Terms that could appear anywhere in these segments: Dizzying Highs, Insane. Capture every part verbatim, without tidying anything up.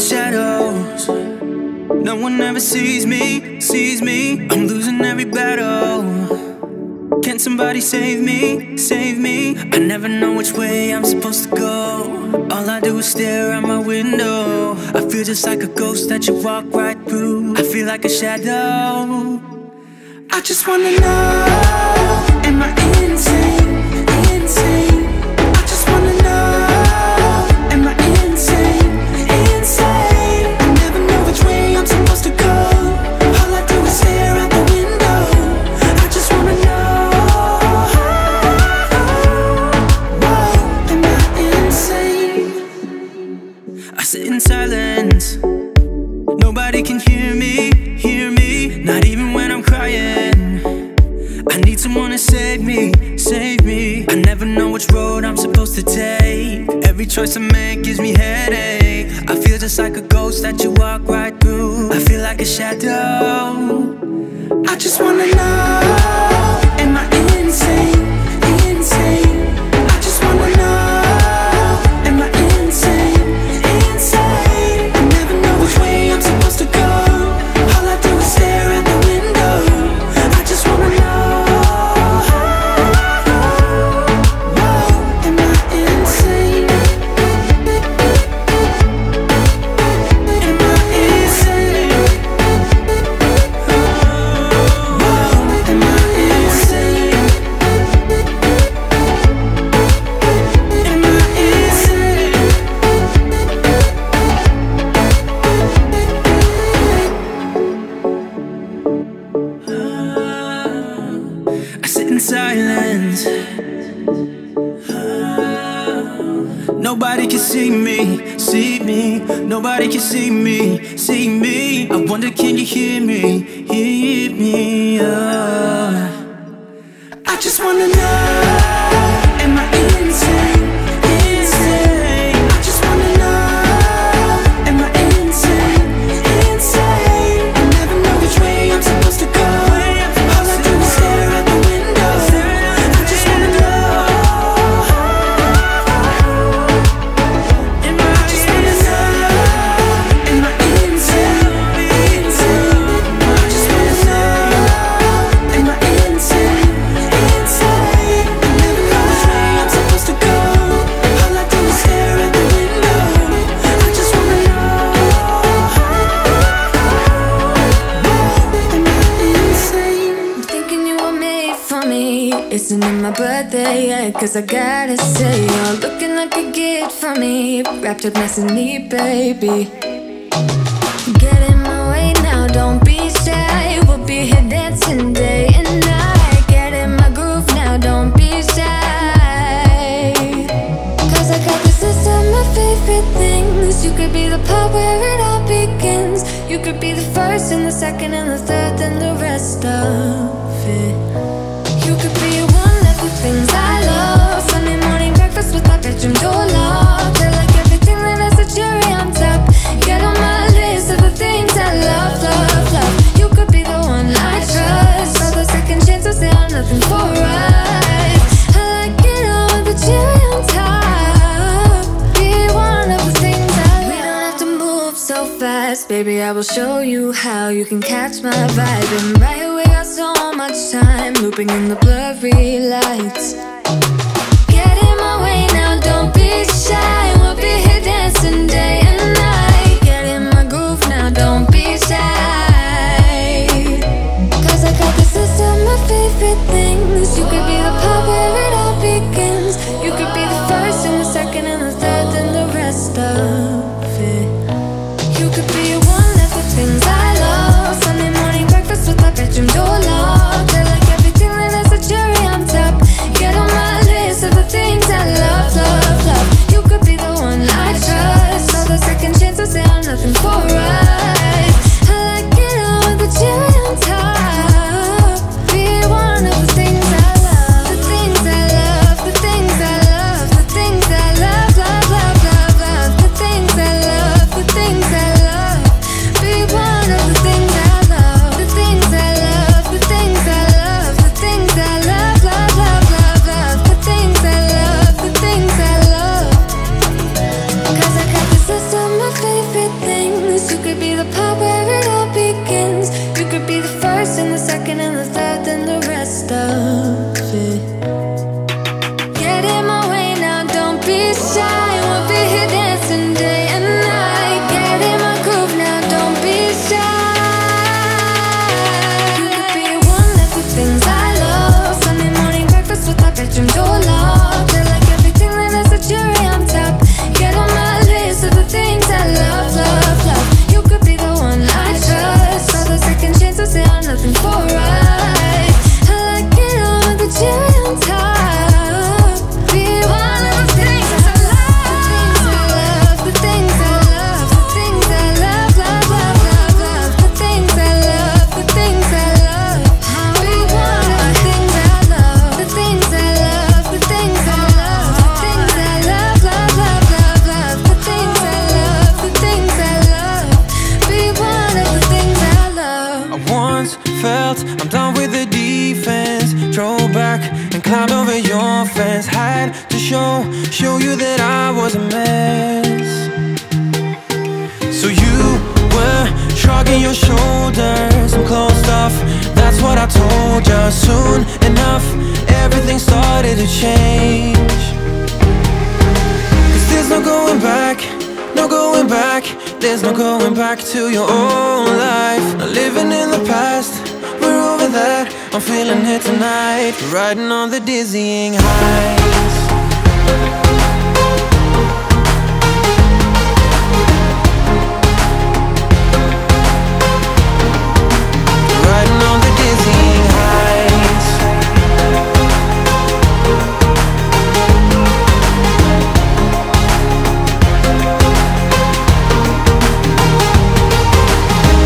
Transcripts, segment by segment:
in shadows. No one ever sees me, sees me. I'm losing every battle. Can somebody save me, save me? I never know which way I'm supposed to go. All I do is stare out my window. I feel just like a ghost that you walk right through. I feel like a shadow. I just wanna know, am I insane, insane? Choice I make gives me headache. I feel just like a ghost that you walk right through. I feel like a shadow. I just wanna know, am I insane? Nobody can see me, see me. I wonder, can you hear me, hear me? Uh. I just wanna know, am I insane? Cause I gotta say, you're looking like a gift for me, wrapped up nice and neat, baby. Get in my way now, don't be shy. We'll be here dancing day and night. Get in my groove now, don't be shy. Cause I got the system of favorite things. You could be the part where it all begins. You could be the first and the second and the third and the rest of it. You could be one of the things I with my bedroom door locked. Feel like everything that has a cherry on top. Get on my list of the things I love, love, love. You could be the one I trust. For the second chances, they are nothing for us. I like it all with the cherry on top. Be one of the things I love. We don't have to move so fast, baby. I will show you how you can catch my vibe. And right away, I so much time looping in the blurry lights. Don't be shy, we'll be here dancing day and night. Get in my groove now, don't be shy. Cause I got the system of favorite things. You could be the part where it all begins. You could be the first and the second and the third and the rest of it. You could be one of the things I love. Sunday morning breakfast with my bedroom door locked. Feel like everything that has a cherry on top. Get on my list. know, show you that I was a mess. So you were shrugging your shoulders, some closed off, that's what I told you. Soon enough, everything started to change. Cause there's no going back, no going back. There's no going back to your own life. Not living in the past, we're over that. I'm feeling it tonight, riding on the dizzying highs. Riding on the dizzying highs.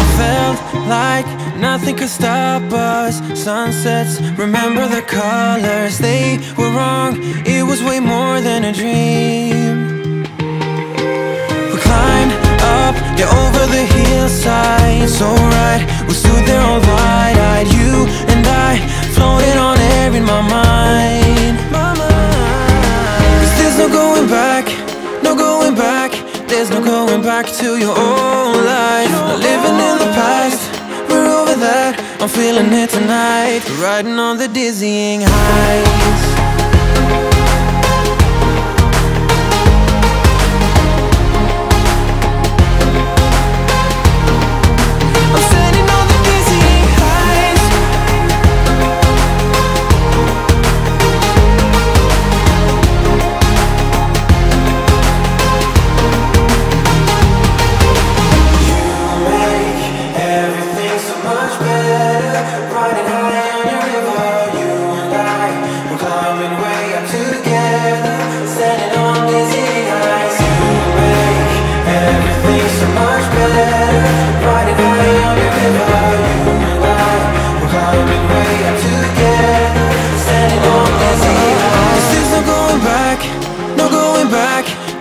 I felt like nothing could stop us. Sunsets, remember the colors. They were wrong, it was way more than a dream. We climbed up, yeah, over the hillside. So right, we stood there all wide-eyed. You and I, floating on air in my mind. Cause there's no going back, no going back. There's no going back to your own life. Not living in the past, we're over that. I'm feeling it tonight, riding on the dizzying highs.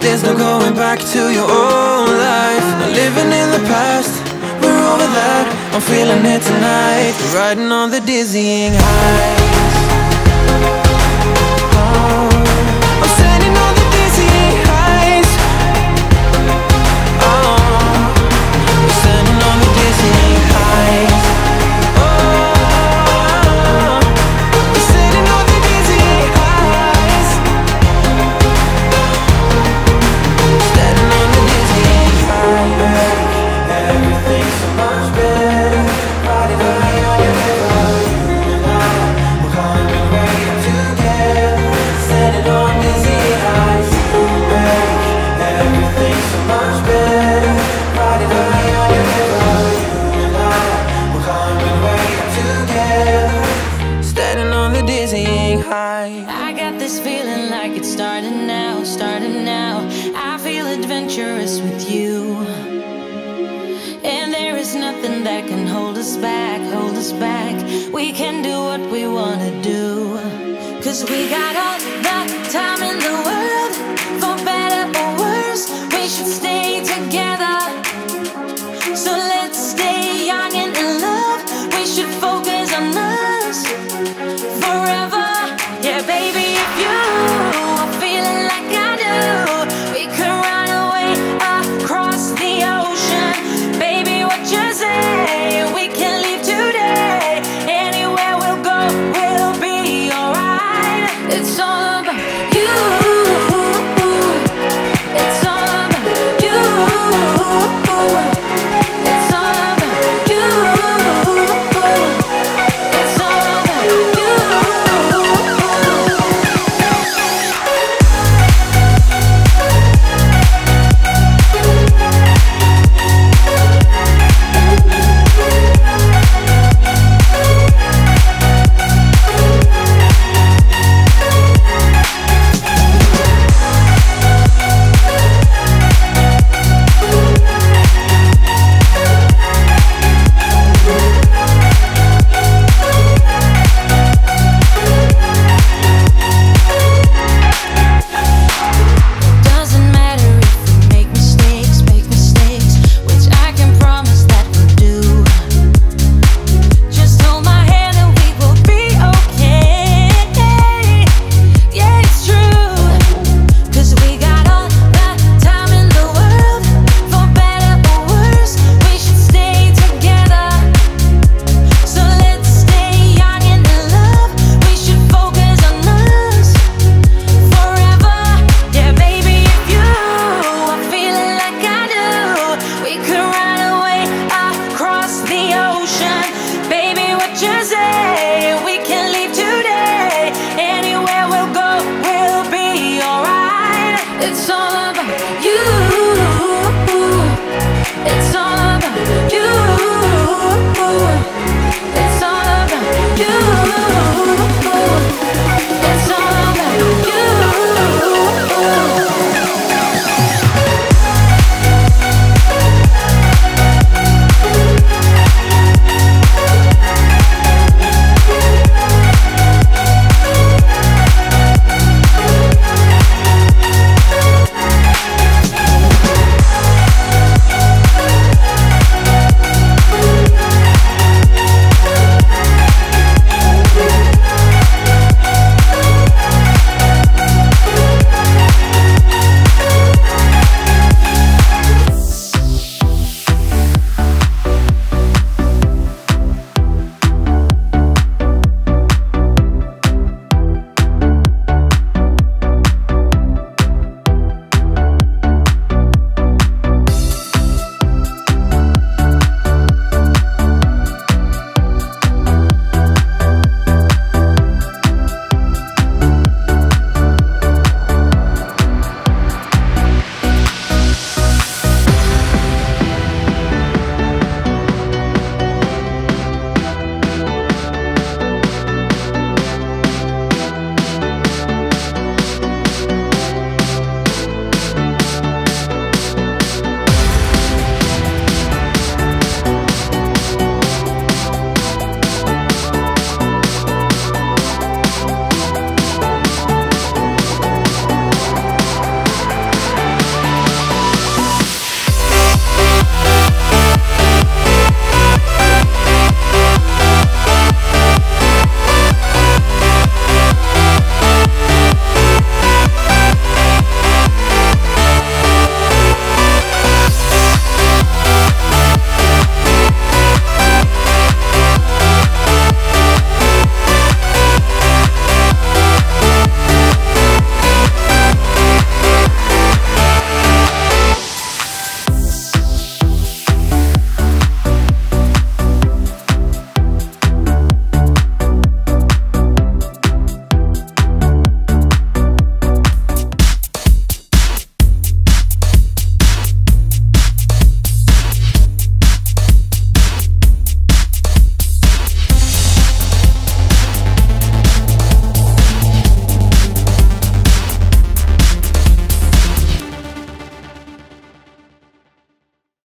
There's no going back to your own life. Not living in the past, we're over that. I'm feeling it tonight, riding on the dizzying highs. Oh, I'm standing on the dizzying highs. Oh, I'm standing on the dizzying highs. I got this feeling like it's starting now, starting now. I feel adventurous with you, and there is nothing that can hold us back, hold us back. We can do what we want to do, cause we got all the time in the world. For better or worse, we should stay together. So let's stay young and in love. We should focus on us forever. Yeah, baby, if you are feeling like I do, we could run away across the ocean. Baby, what you say? We can leave today. Anywhere we'll go, we'll be alright. It's all about you. it's so